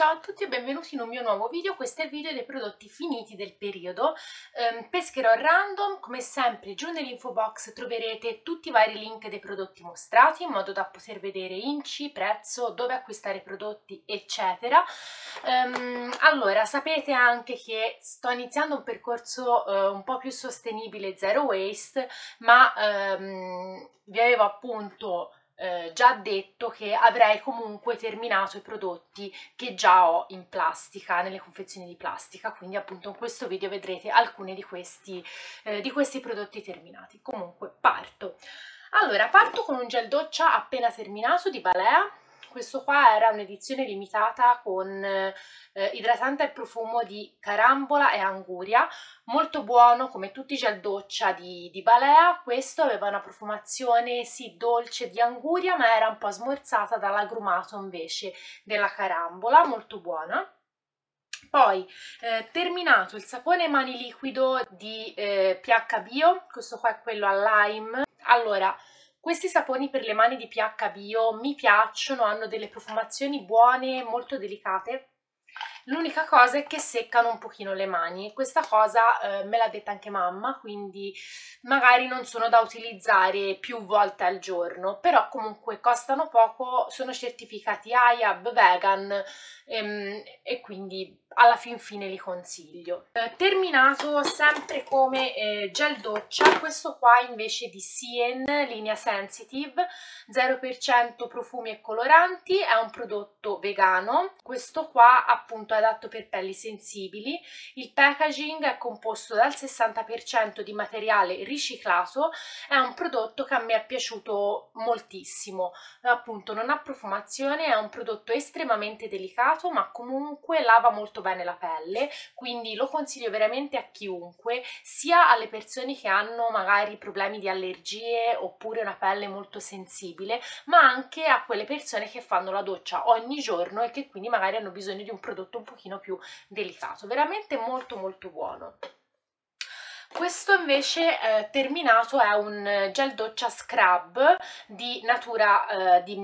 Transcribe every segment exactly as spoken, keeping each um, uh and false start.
Ciao a tutti e benvenuti in un mio nuovo video. Questo è il video dei prodotti finiti del periodo. Ehm, pescherò random, come sempre giù nell'info box troverete tutti i vari link dei prodotti mostrati in modo da poter vedere inci, prezzo, dove acquistare i prodotti eccetera. Ehm, allora, sapete anche che sto iniziando un percorso eh, un po' più sostenibile, zero waste, ma ehm, vi avevo appunto Eh, già detto che avrei comunque terminato i prodotti che già ho in plastica, nelle confezioni di plastica, quindi appunto in questo video vedrete alcuni di questi, eh, di questi prodotti terminati. Comunque parto. Allora, parto con un gel doccia appena terminato di Balea. Questo qua era un'edizione limitata con eh, idratante al profumo di carambola e anguria, molto buono come tutti i gel doccia di, di Balea. Questo aveva una profumazione sì dolce di anguria, ma era un po' smorzata dall'agrumato invece della carambola, molto buona. Poi eh, terminato il sapone mani liquido di eh, P H Bio, questo qua è quello al lime. Allora, questi saponi per le mani di P H Bio mi piacciono, hanno delle profumazioni buone, molto delicate. L'unica cosa è che seccano un pochino le mani. Questa cosa eh, me l'ha detta anche mamma, quindi magari non sono da utilizzare più volte al giorno, però comunque costano poco, sono certificati I A B vegan ehm, e quindi alla fin fine li consiglio. Eh, terminato sempre come eh, gel doccia, questo qua invece di Cien, linea Sensitive, zero per cento profumi e coloranti, è un prodotto vegano. Questo qua appunto è adatto per pelli sensibili, il packaging è composto dal sessanta per cento di materiale riciclato, è un prodotto che a me è piaciuto moltissimo, appunto non ha profumazione, è un prodotto estremamente delicato ma comunque lava molto bene la pelle, quindi lo consiglio veramente a chiunque, sia alle persone che hanno magari problemi di allergie oppure una pelle molto sensibile, ma anche a quelle persone che fanno la doccia ogni giorno e che quindi magari hanno bisogno di un prodotto un pochino più delicato. Veramente molto molto buono. Questo invece eh, terminato è un gel doccia scrub di Natura eh, di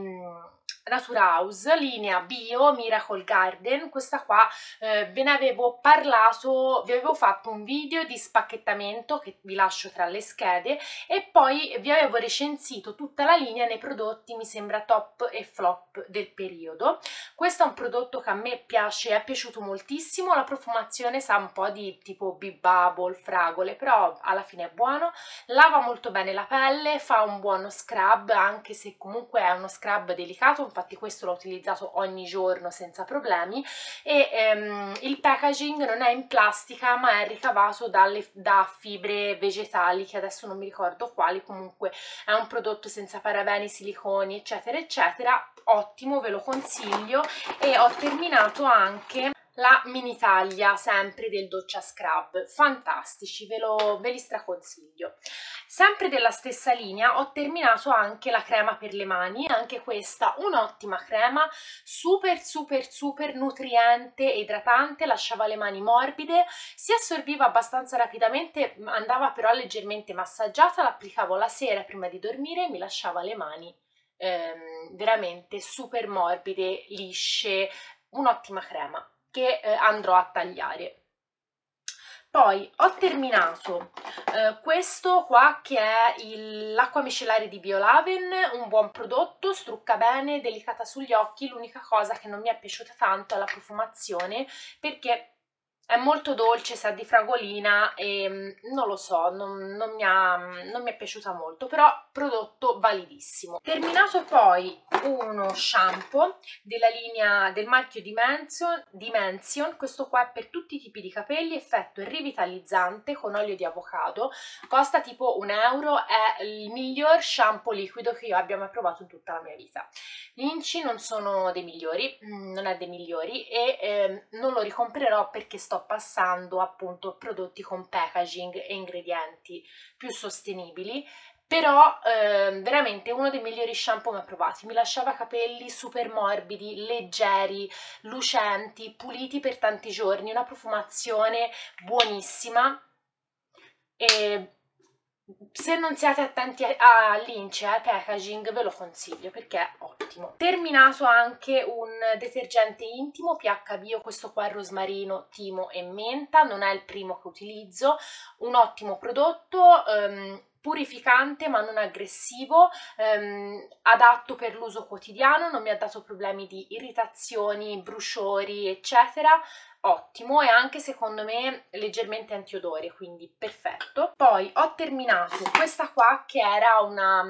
Natura House, linea Bio Miracle Garden. Questa qua eh, ve ne avevo parlato, vi avevo fatto un video di spacchettamento che vi lascio tra le schede e poi vi avevo recensito tutta la linea nei prodotti mi sembra top e flop del periodo. Questo è un prodotto che a me piace, è piaciuto moltissimo, la profumazione sa un po' di tipo bee bubble, fragole, però alla fine è buono, lava molto bene la pelle, fa un buono scrub anche se comunque è uno scrub delicato, infatti questo l'ho utilizzato ogni giorno senza problemi e ehm, il packaging non è in plastica ma è ricavato dalle, da fibre vegetali che adesso non mi ricordo quali, comunque è un prodotto senza parabeni, siliconi eccetera eccetera, ottimo, ve lo consiglio. E ho terminato anche la mini taglia sempre del doccia scrub, fantastici, ve, lo, ve li straconsiglio. Sempre della stessa linea ho terminato anche la crema per le mani, anche questa un'ottima crema, super super super nutriente e idratante, lasciava le mani morbide, si assorbiva abbastanza rapidamente, andava però leggermente massaggiata, l'applicavo la sera prima di dormire e mi lasciava le mani ehm, veramente super morbide, lisce, un'ottima crema che andrò a tagliare. Poi ho terminato eh, questo qua che è l'acqua micellare di Biolaven, un buon prodotto, strucca bene, delicata sugli occhi, l'unica cosa che non mi è piaciuta tanto è la profumazione perché è molto dolce, sa di fragolina e non lo so, non, non, mi ha, non mi è piaciuta molto, però prodotto validissimo. Terminato poi uno shampoo della linea del marchio Dimension, Dimension, questo qua è per tutti i tipi di capelli, effetto rivitalizzante con olio di avocado, costa tipo un euro, è il miglior shampoo liquido che io abbia mai provato in tutta la mia vita. Gli inci non sono dei migliori, non è dei migliori e eh, non lo ricomprerò perché sto passando appunto a prodotti con packaging e ingredienti più sostenibili, però eh, veramente uno dei migliori shampoo mai provati, mi lasciava capelli super morbidi, leggeri, lucenti, puliti per tanti giorni, una profumazione buonissima e Se non siete attenti all'ince, al packaging, ve lo consiglio perché è ottimo. Terminato anche un detergente intimo P H Bio, questo qua è rosmarino, timo e menta, non è il primo che utilizzo, un ottimo prodotto, ehm, purificante ma non aggressivo, ehm, adatto per l'uso quotidiano, non mi ha dato problemi di irritazioni, bruciori eccetera, ottimo, e anche secondo me leggermente antiodore, quindi perfetto. Poi ho terminato questa qua che era una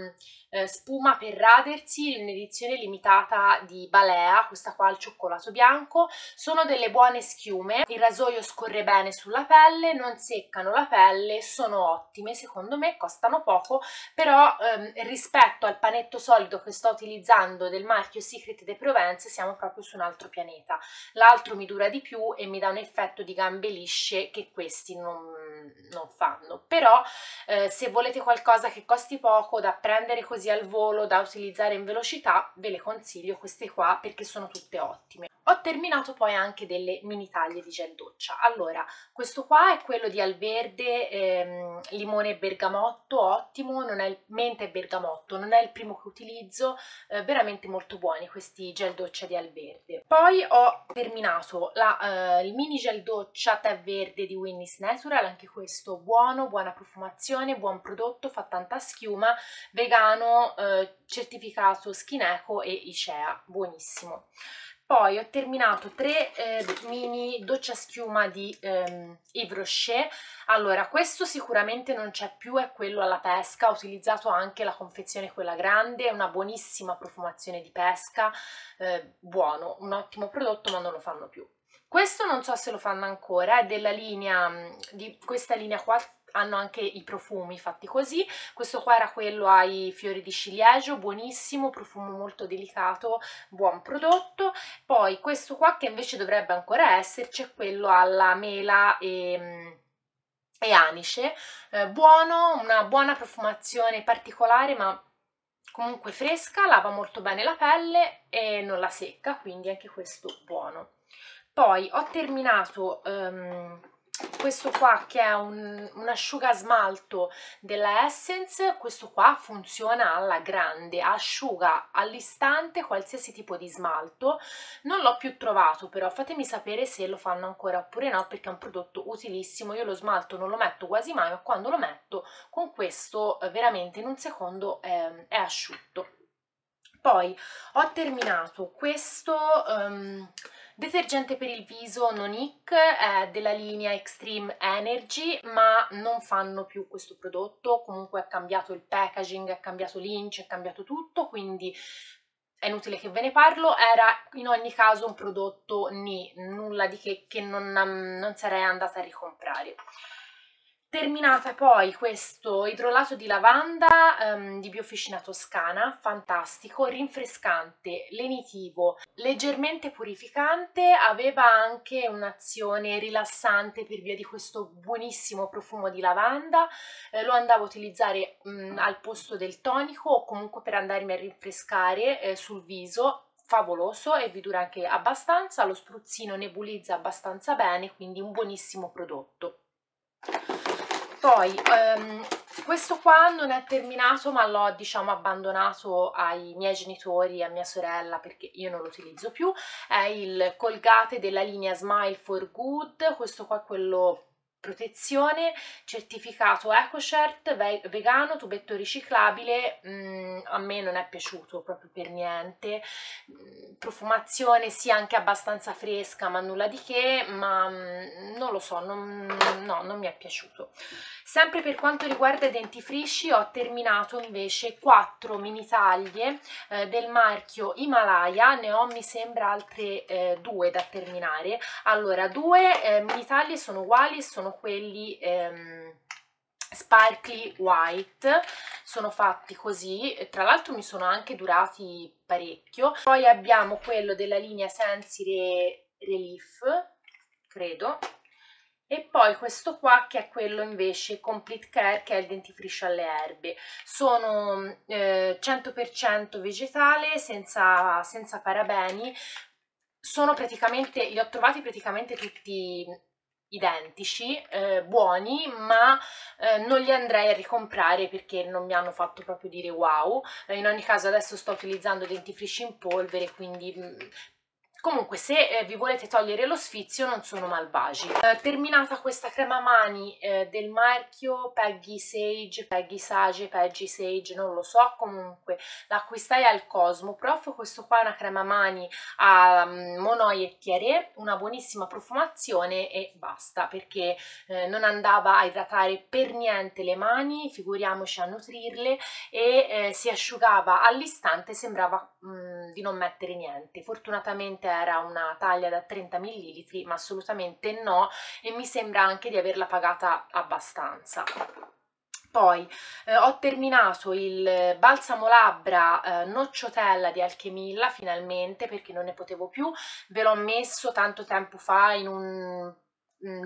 eh, spuma per radersi in edizione limitata di Balea, questa qua al cioccolato bianco, sono delle buone schiume, il rasoio scorre bene sulla pelle, non seccano la pelle, sono ottime secondo me, costano poco, però ehm, rispetto al panetto solido che sto utilizzando del marchio Secret de Provence siamo proprio su un altro pianeta, l'altro mi dura di più e mi dà un effetto di gambe lisce che questi non, non fanno, però eh, se volete qualcosa che costi poco, da prendere così al volo, da utilizzare in velocità, ve le consiglio queste qua perché sono tutte ottime. Ho terminato poi anche delle mini taglie di gel doccia. Allora, questo qua è quello di Alverde, ehm, limone e bergamotto, ottimo, non è il, menta e bergamotto, non è il primo che utilizzo, eh, veramente molto buoni questi gel doccia di Alverde. Poi ho terminato la, eh, il mini gel doccia tè verde di Winnie's Natural, anche questo buono, buona profumazione, buon prodotto, fa tanta schiuma, vegano, eh, certificato Skin Eco e Icea, buonissimo. Poi ho terminato tre eh, mini doccia schiuma di ehm, Yves Rocher. Allora, questo sicuramente non c'è più, è quello alla pesca, ho utilizzato anche la confezione quella grande, è una buonissima profumazione di pesca, eh, buono, un ottimo prodotto ma non lo fanno più. Questo non so se lo fanno ancora, è della linea, di questa linea qua, hanno anche i profumi fatti così, questo qua era quello ai fiori di ciliegio, buonissimo, profumo molto delicato, buon prodotto. Poi questo qua che invece dovrebbe ancora esserci è quello alla mela e, e anice, eh, buono, una buona profumazione particolare ma comunque fresca, lava molto bene la pelle e non la secca, quindi anche questo buono. Poi ho terminato... Um, questo qua che è un, un asciugasmalto della Essence, questo qua funziona alla grande, asciuga all'istante qualsiasi tipo di smalto, non l'ho più trovato però, fatemi sapere se lo fanno ancora oppure no perché è un prodotto utilissimo, io lo smalto non lo metto quasi mai ma quando lo metto con questo veramente in un secondo è, è asciutto. Poi ho terminato questo... Um, detergente per il viso Nonique, è della linea Extreme Energy, ma non fanno più questo prodotto, comunque è cambiato il packaging, è cambiato l'ince, è cambiato tutto, quindi è inutile che ve ne parlo, era in ogni caso un prodotto ni, nulla di che, che non, non sarei andata a ricomprare. Terminata poi questo idrolato di lavanda um, di Biofficina Toscana, fantastico, rinfrescante, lenitivo, leggermente purificante, aveva anche un'azione rilassante per via di questo buonissimo profumo di lavanda, eh, lo andavo a utilizzare mh, al posto del tonico o comunque per andarmi a rinfrescare eh, sul viso. Favoloso e vi dura anche abbastanza, lo spruzzino nebulizza abbastanza bene, quindi un buonissimo prodotto. Poi um, questo qua non è terminato ma l'ho diciamo abbandonato ai miei genitori e a mia sorella perché io non lo utilizzo più, è il Colgate della linea Smile for Good, questo qua è quello protezione, certificato EcoShirt, ve vegano, tubetto riciclabile, mm, a me non è piaciuto proprio per niente, mm, profumazione sì anche abbastanza fresca ma nulla di che, ma mm, non lo so, non, no, non mi è piaciuto. Sempre per quanto riguarda i dentifrici ho terminato invece quattro mini taglie eh, del marchio Himalaya, ne ho mi sembra altre eh, due da terminare. Allora due eh, mini taglie sono uguali, sono quelli ehm, sparkly white, sono fatti così, tra l'altro mi sono anche durati parecchio. Poi abbiamo quello della linea Sensi Relief, credo, e poi questo qua che è quello invece Complete Care che è il dentifricio alle erbe, sono eh, cento per cento vegetale, senza, senza parabeni, sono praticamente, li ho trovati praticamente tutti identici, eh, buoni, ma eh, non li andrei a ricomprare perché non mi hanno fatto proprio dire wow. Eh, in ogni caso adesso sto utilizzando dentifrici in polvere, quindi mh, comunque se eh, vi volete togliere lo sfizio non sono malvagi. Eh, terminata questa crema mani eh, del marchio Peggy Sage, Peggy Sage, Peggy Sage, non lo so, comunque l'acquistai al Cosmoprof. Questo qua è una crema mani a um, monoiettiere, una buonissima profumazione e basta, perché eh, non andava a idratare per niente le mani, figuriamoci a nutrirle, e eh, si asciugava all'istante, sembrava mh, di non mettere niente. Fortunatamente era una taglia da trenta millilitri, ma assolutamente no, e mi sembra anche di averla pagata abbastanza. Poi eh, ho terminato il balsamo labbra eh, nocciotella di Alkemilla, finalmente, perché non ne potevo più. Ve l'ho messo tanto tempo fa in un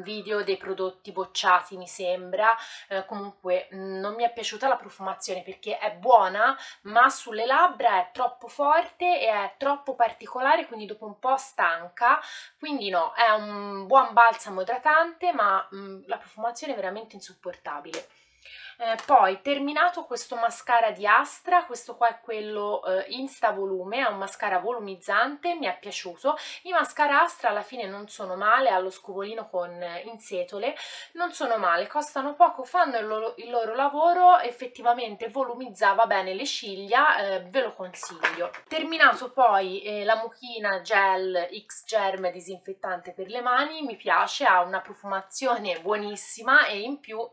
video dei prodotti bocciati, mi sembra. Eh, comunque non mi è piaciuta la profumazione perché è buona, ma sulle labbra è troppo forte e è troppo particolare, quindi dopo un po' stanca. Quindi no, è un buon balsamo idratante, ma mh, la profumazione è veramente insopportabile. Eh, poi terminato questo mascara di Astra, questo qua è quello eh, Insta Volume, è un mascara volumizzante, mi è piaciuto. I mascara Astra alla fine non sono male, allo scovolino con eh, insetole, non sono male, costano poco, fanno il loro, il loro lavoro, effettivamente volumizzava bene le ciglia, eh, ve lo consiglio. Terminato poi eh, la Muchina Gel X Germ disinfettante per le mani, mi piace, ha una profumazione buonissima e in più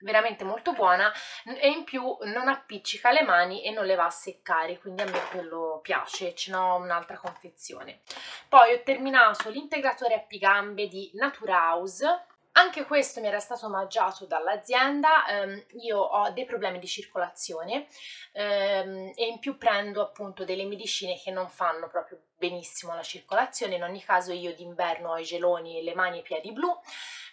veramente molto buona, e in più non appiccica le mani e non le va a seccare, quindi a me quello piace. Ce n'ho un'altra confezione. Poi ho terminato l'integratore Happy Gambe di Natura House. Anche questo mi era stato omaggiato dall'azienda. ehm, io ho dei problemi di circolazione ehm, e in più prendo appunto delle medicine che non fanno proprio benissimo la circolazione. In ogni caso io d'inverno ho i geloni e le mani e i piedi blu,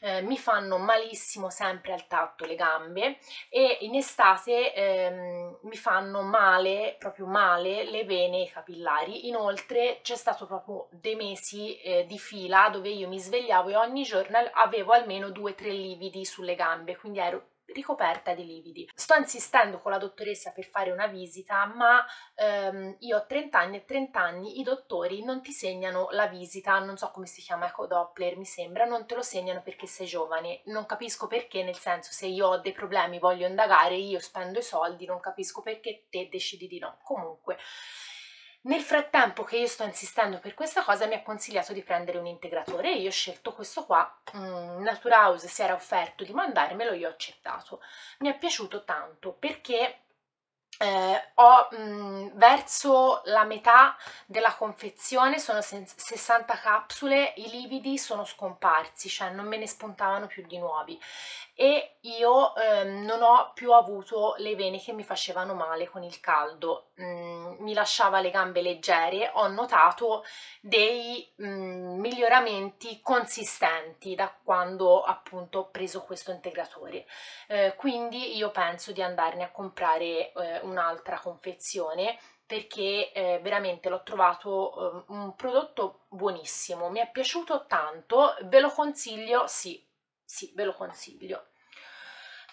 eh, mi fanno malissimo sempre al tatto le gambe, e in estate ehm, mi fanno male, proprio male, le vene e i capillari. Inoltre c'è stato proprio dei mesi eh, di fila dove io mi svegliavo e ogni giorno avevo almeno due tre lividi sulle gambe, quindi ero ricoperta di lividi. Sto insistendo con la dottoressa per fare una visita, ma ehm, io ho trenta anni e trenta anni i dottori non ti segnano la visita, non so come si chiama, ecodoppler mi sembra, non te lo segnano perché sei giovane. Non capisco perché, nel senso, se io ho dei problemi, voglio indagare, io spendo i soldi, non capisco perché te decidi di no. Comunque, nel frattempo che io sto insistendo per questa cosa, mi ha consigliato di prendere un integratore e io ho scelto questo qua. mm, Natura House si era offerto di mandarmelo, io ho accettato. Mi è piaciuto tanto perché eh, ho mh, verso la metà della confezione, sono sessanta capsule, i lividi sono scomparsi, cioè non me ne spuntavano più di nuovi, e io ehm, non ho più avuto le vene che mi facevano male con il caldo. Mm, mi lasciava le gambe leggere, ho notato dei mm, miglioramenti consistenti da quando appunto ho preso questo integratore. Eh, quindi io penso di andarne a comprare eh, un'altra confezione, perché eh, veramente l'ho trovato eh, un prodotto buonissimo, mi è piaciuto tanto, ve lo consiglio, sì. Sì, ve lo consiglio.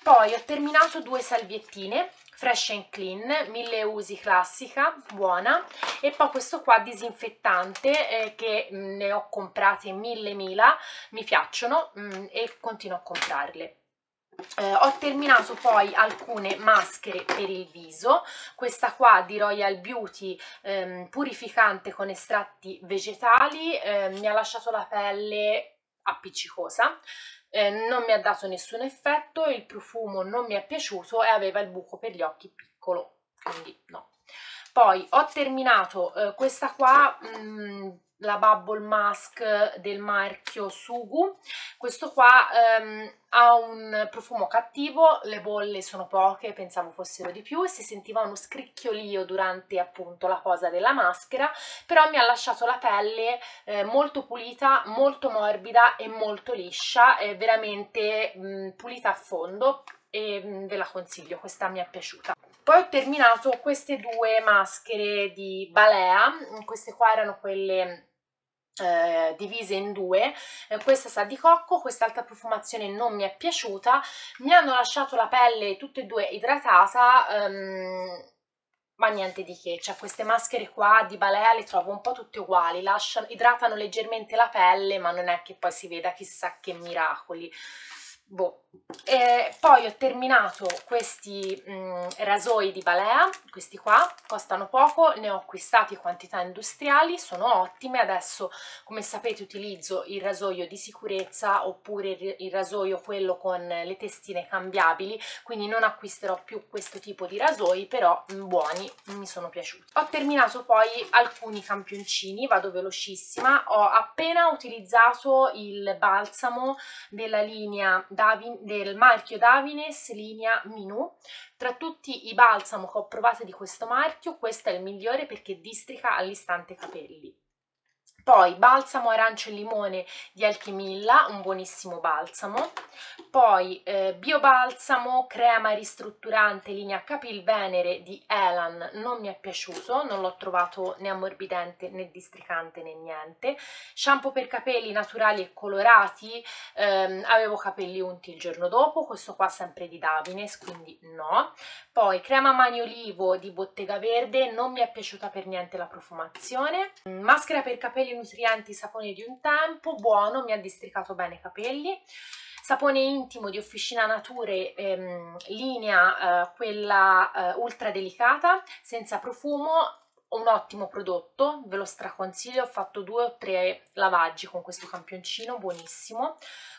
Poi ho terminato due salviettine Fresh and Clean, mille usi classica, buona, e poi questo qua disinfettante eh, che ne ho comprate mille mila, mi piacciono mh, e continuo a comprarle. Eh, ho terminato poi alcune maschere per il viso, questa qua di Royal Beauty, ehm, purificante con estratti vegetali, eh, mi ha lasciato la pelle appiccicosa. Eh, non mi ha dato nessun effetto, il profumo non mi è piaciuto e aveva il buco per gli occhi piccolo, quindi no. Poi ho terminato eh, questa qua, mh, la Bubble Mask del marchio Sugu. Questo qua ehm, ha un profumo cattivo, le bolle sono poche, pensavo fossero di più, e si sentiva uno scricchiolio durante appunto la posa della maschera, però mi ha lasciato la pelle eh, molto pulita, molto morbida e molto liscia, eh, veramente mh, pulita a fondo, e mh, ve la consiglio, questa mi è piaciuta. Poi ho terminato queste due maschere di Balea, queste qua erano quelle Eh, divise in due, eh, questa sa di cocco, quest'altra profumazione non mi è piaciuta, mi hanno lasciato la pelle tutte e due idratata, ehm, ma niente di che, cioè queste maschere qua di Balea le trovo un po' tutte uguali, lasciano, idratano leggermente la pelle ma non è che poi si veda chissà che miracoli. Boh. Eh, poi ho terminato questi mh, rasoi di Balea, questi qua, costano poco, ne ho acquistati quantità industriali, sono ottime. Adesso come sapete utilizzo il rasoio di sicurezza oppure il, il rasoio quello con le testine cambiabili, quindi non acquisterò più questo tipo di rasoi, però mh, buoni, mi sono piaciuti. Ho terminato poi alcuni campioncini, vado velocissima, ho appena utilizzato il balsamo della linea da del marchio Davines, linea Minù. Tra tutti i balsamo che ho provato di questo marchio, questo è il migliore perché districa all'istante i capelli. Poi balsamo arancio e limone di Alkemilla, un buonissimo balsamo. Poi eh, biobalsamo crema ristrutturante linea Capilvenere di Elan, non mi è piaciuto, non l'ho trovato né ammorbidente né districante né niente. Shampoo per capelli naturali e colorati, ehm, avevo capelli unti il giorno dopo, questo qua sempre di Davines, quindi no. Poi crema mani olivo di Bottega Verde, non mi è piaciuta per niente la profumazione. Maschera per capelli nutrienti, sapone di un tempo, buono, mi ha districato bene i capelli. Sapone intimo di Officina Nature, ehm, linea eh, quella eh, ultra delicata, senza profumo, un ottimo prodotto, ve lo straconsiglio, ho fatto due o tre lavaggi con questo campioncino, buonissimo.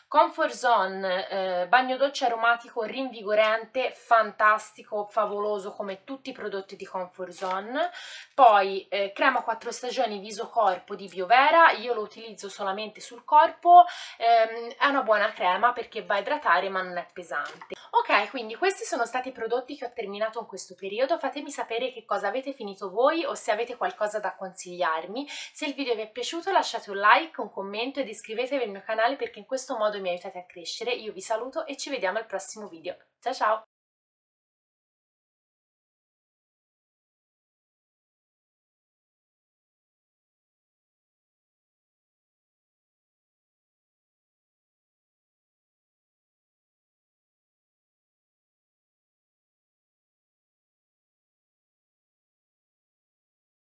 Comfort Zone, eh, bagno doccia aromatico rinvigorante, fantastico, favoloso come tutti i prodotti di Comfort Zone. Poi eh, crema quattro stagioni viso corpo di Biovera, io lo utilizzo solamente sul corpo, ehm, è una buona crema perché va a idratare ma non è pesante. Ok, quindi questi sono stati i prodotti che ho terminato in questo periodo, fatemi sapere che cosa avete finito voi o se avete qualcosa da consigliarmi. Se il video vi è piaciuto lasciate un like, un commento ed iscrivetevi al mio canale perché in questo modo mi aiutate a crescere. Io vi saluto e ci vediamo al prossimo video. Ciao ciao!